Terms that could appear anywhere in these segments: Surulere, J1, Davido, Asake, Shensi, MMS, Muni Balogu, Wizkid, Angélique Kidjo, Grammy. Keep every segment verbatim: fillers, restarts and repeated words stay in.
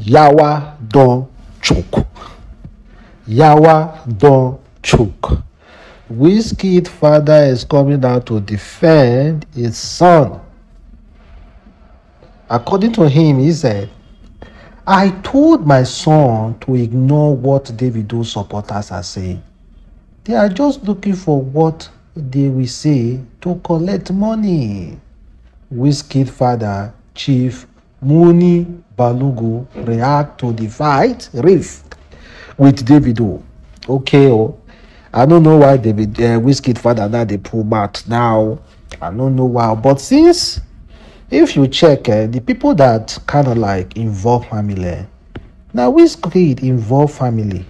Yawa don't choke. Yawa don't choke. Wizkid's father is coming out to defend his son. According to him, he said, I told my son to ignore what Davido supporters are saying. They are just looking for what they will say to collect money. Wizkid's father, Chief Muni Balogu, react to the fight rift with Davido. Okay, oh. I don't know why David uh, Wizkid's father now they pull out now. I don't know why, but since if you check uh, the people that kind of like involve family, now Wizkid involve family,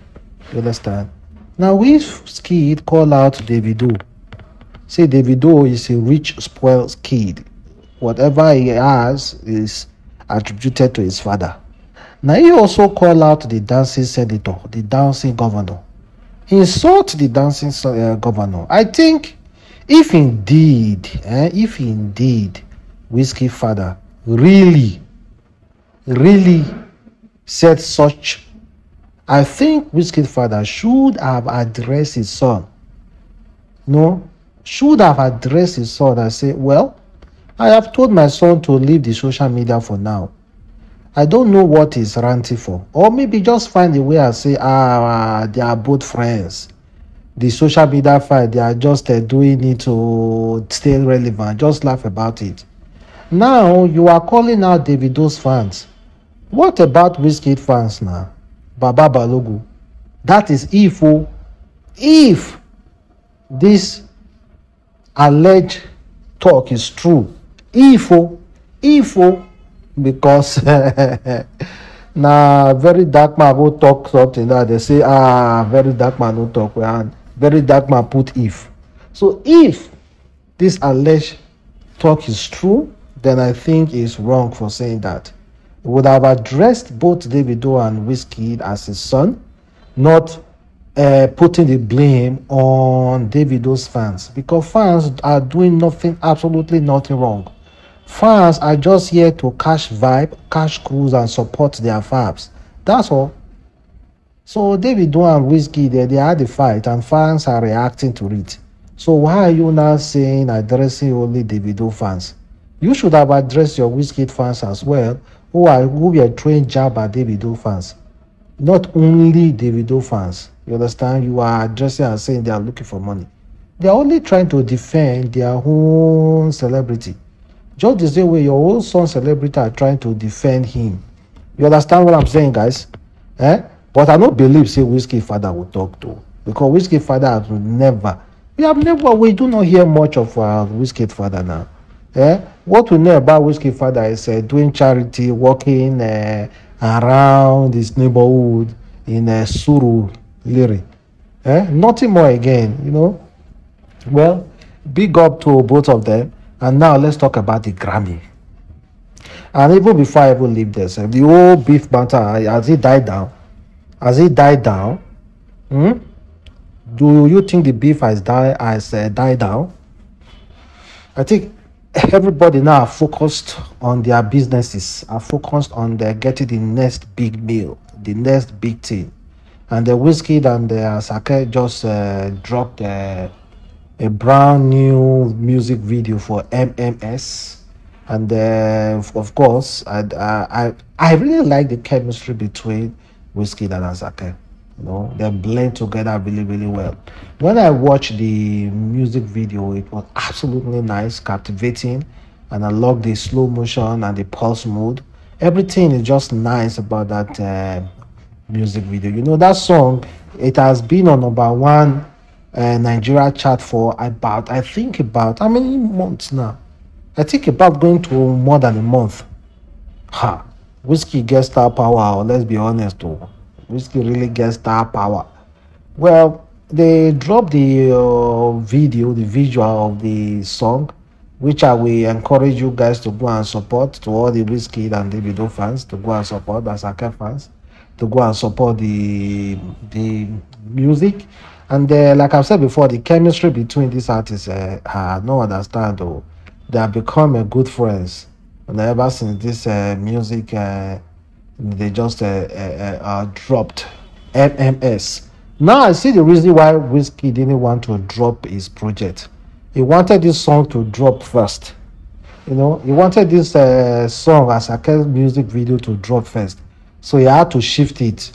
you understand? Now Wizkid call out Davido, say Davido is a rich spoiled kid, whatever he has is attributed to his father. Now he also call out the dancing senator, the dancing governor, insult the dancing uh, governor. I think if indeed, eh, if indeed Wizkid's father really, really said such, I think Wizkid's father should have addressed his son. No, should have addressed his son and say, well, I have told my son to leave the social media for now. I don't know what he's ranting for. Or maybe just find a way and say, ah, they are both friends. The social media fight, they are just uh, doing it to stay relevant. Just laugh about it. Now you are calling out Davido's fans. What about Wizkid fans now? Baba Balogu. That is if, oh, if this alleged talk is true. If, oh, if, oh, because now very dark man will talk something that they say, ah, very dark man will talk, and very dark man put if. So if this alleged talk is true, then I think it's wrong for saying that. It would have addressed both Davido and Wizkid as his son, not uh, putting the blame on Davido's fans, because fans are doing nothing, absolutely nothing wrong. Fans are just here to cash vibe, cash cruise, and support their fabs. That's all. So Davido and Wizkid, they, they had the fight, and fans are reacting to it. So why are you now saying addressing only Davido fans? You should have addressed your Wizkid fans as well, who are who were trained jab at Davido fans. Not only Davido fans. You understand? You are addressing and saying they are looking for money. They are only trying to defend their own celebrity. Just the same way your own son celebrity are trying to defend him. You understand what I'm saying, guys? Eh? But I don't believe say Wizkid father will talk to. Because Wizkid father has never. We have never we do not hear much of uh, Wizkid father now. Eh? What we know about Wizkid father is uh, doing charity, walking uh, around his neighborhood in uh, Surulere. Eh? Nothing more again, you know. Well, big up to both of them. And now let's talk about the Grammy. And even before I even leave this, the whole beef banter, as it died down, as it died down, hmm? do you think the beef has died has uh, died down? I think everybody now are focused on their businesses, are focused on their getting the next big meal, the next big thing. And the Wizkid and the Asake just uh, dropped the. Uh, a brand new music video for M M S, and uh, of course I, I I really like the chemistry between Wizkid and Asake. You know, they blend together really really well. When I watched the music video, it was absolutely nice, captivating, and I love the slow motion and the pulse mode. Everything is just nice about that uh, music video. You know, that song, it has been on number one Uh, Nigeria chart for about, I think about, how many months now? I think about going to more than a month. Ha! Wizkid gets star power, let's be honest though. Wizkid really gets star power. Well, they dropped the uh, video, the visual of the song, which I will encourage you guys to go and support, to all the Wizkid and Davido fans, to go and support the Asake fans, to go and support the, the music. And uh, like I've said before, the chemistry between these artists, uh, I don't understand though. They have become uh, good friends. And ever since this uh, music uh, they just uh, uh, uh, dropped M M S. Now I see the reason why Wizkid didn't want to drop his project. He wanted this song to drop first. You know, he wanted this uh, song as a music video to drop first. So he had to shift it.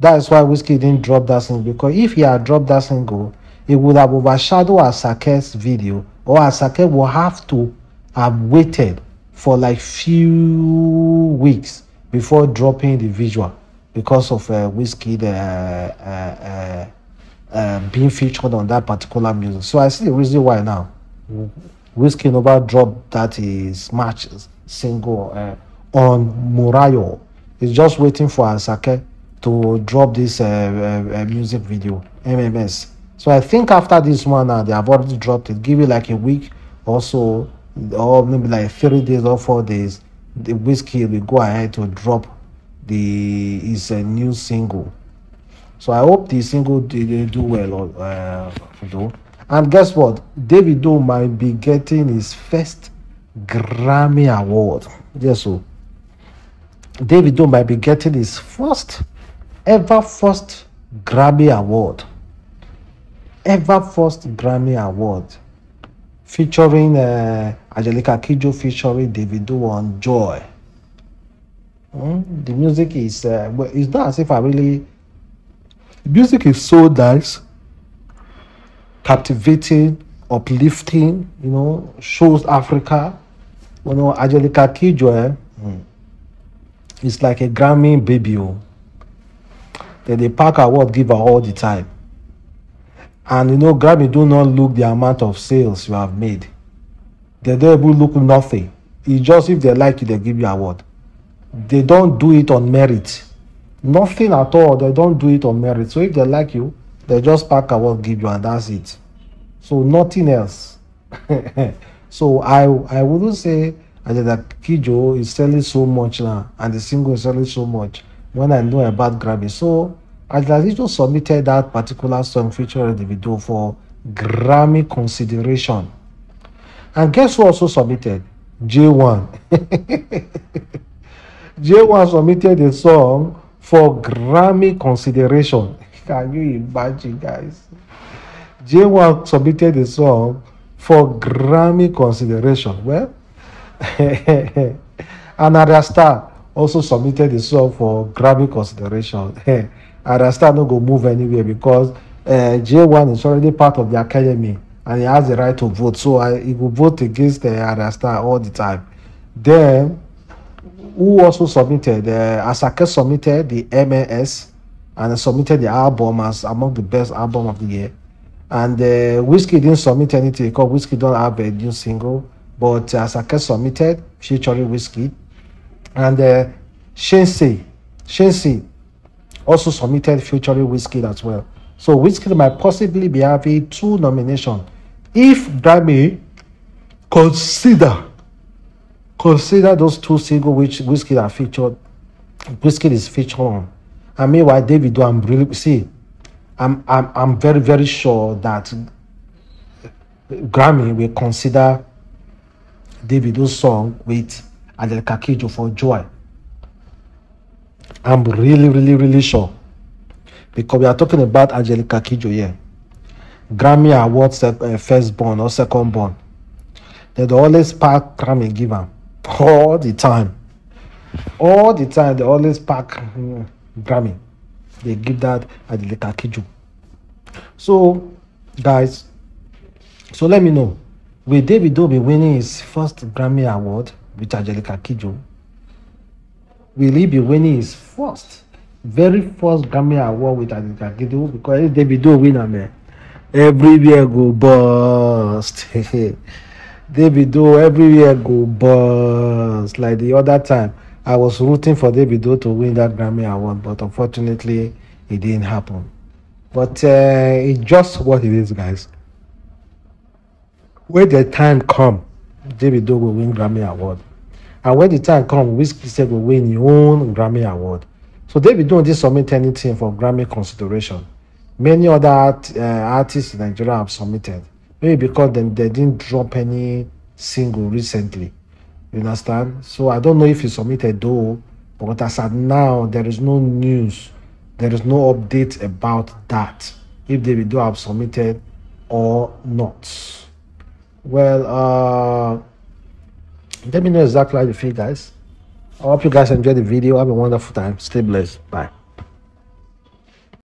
That's why Wizkid didn't drop that single, because if he had dropped that single, it would have overshadowed Asake's video, or Asake would have to have waited for like few weeks before dropping the visual, because of uh, Wizkid uh, uh, uh, uh, being featured on that particular music. So I see the reason why now Wizkid never dropped that his match single uh, on Murayo. He's just waiting for Asake to drop this uh, uh, music video, M M S. So I think after this one, uh, they have already dropped it. Give it like a week or so, or maybe like three days or four days. The Wizkid will go ahead to drop the his uh, new single. So I hope the single did do well. Uh, do. And guess what? Davido might be getting his first Grammy award. Yes, so Davido might be getting his first. Ever first Grammy Award, ever first Grammy Award, featuring uh, Angélique Kidjo, featuring Davido on Joy. Mm? The music is, uh, well, it's not as if I really, the music is so nice, captivating, uplifting, you know, shows Africa. You know, Angélique Kidjo, eh? Mm. It's like a Grammy baby. Oh. Then they pack award giver all the time. And you know, Grammy do not look the amount of sales you have made. They don't look nothing. It's just if they like you, they give you award. They don't do it on merit. Nothing at all. They don't do it on merit. So if they like you, they just pack award, give you, and that's it. So nothing else. So I I wouldn't say that Kidjo is selling so much now, and the single is selling so much, when I know about Grammy. So Kidjo submitted that particular song featuring the video for Grammy consideration. And guess who also submitted? J one. J one submitted a song for Grammy consideration. Can you imagine, guys? J one submitted a song for Grammy consideration. Well, another star also submitted the song for Grammy consideration. Hey, and I start not go move anywhere, because uh, J one is already part of the academy and he has the right to vote. So I, he will vote against the uh, Arasta all the time. Then, who also submitted? Uh, Asake submitted the M M S and submitted the album as among the best album of the year. And uh, Wizkid didn't submit anything, because Wizkid don't have a new single. But uh, Asake submitted, featuring Wizkid. And uh, Shensi, Shensi also submitted featuring Wizkid as well. So Wizkid might possibly be having two nominations if Grammy consider consider those two singles which Wizkid are featured. Wizkid is featured on. And meanwhile, Davido, I'm really see. I'm I'm I'm very very sure that Grammy will consider Davido's song with Angélique Kidjo for Joy. I'm really, really, really sure, because we are talking about Angélique Kidjo here. Grammy Awards, uh, firstborn or secondborn. They always pack Grammy giver all the time. All the time they always pack uh, Grammy. They give that Angélique Kidjo. So, guys, so let me know. Will Davido be winning his first Grammy Award with Angélique Kidjo? Will he be winning his first, very first Grammy Award with Angélique Kidjo? Because if Davido win, man, everywhere go bust. Davido everywhere go bust. Like the other time, I was rooting for Davido to win that Grammy Award, but unfortunately, it didn't happen. But uh, it's just what it is, guys. When the time come, Davido will win Grammy Award. And when the time comes, Wizkid said will win your own Grammy Award. So Davido didn't submit anything for Grammy consideration. Many other art, uh, artists in Nigeria have submitted. Maybe because they, they didn't drop any single recently. You understand? So I don't know if he submitted though, But as at now, there is no news. There is no update about that, if Davido have submitted or not. Well, uh, let me know exactly how you feel, guys. I hope you guys enjoyed the video. Have a wonderful time. Stay blessed. Bye.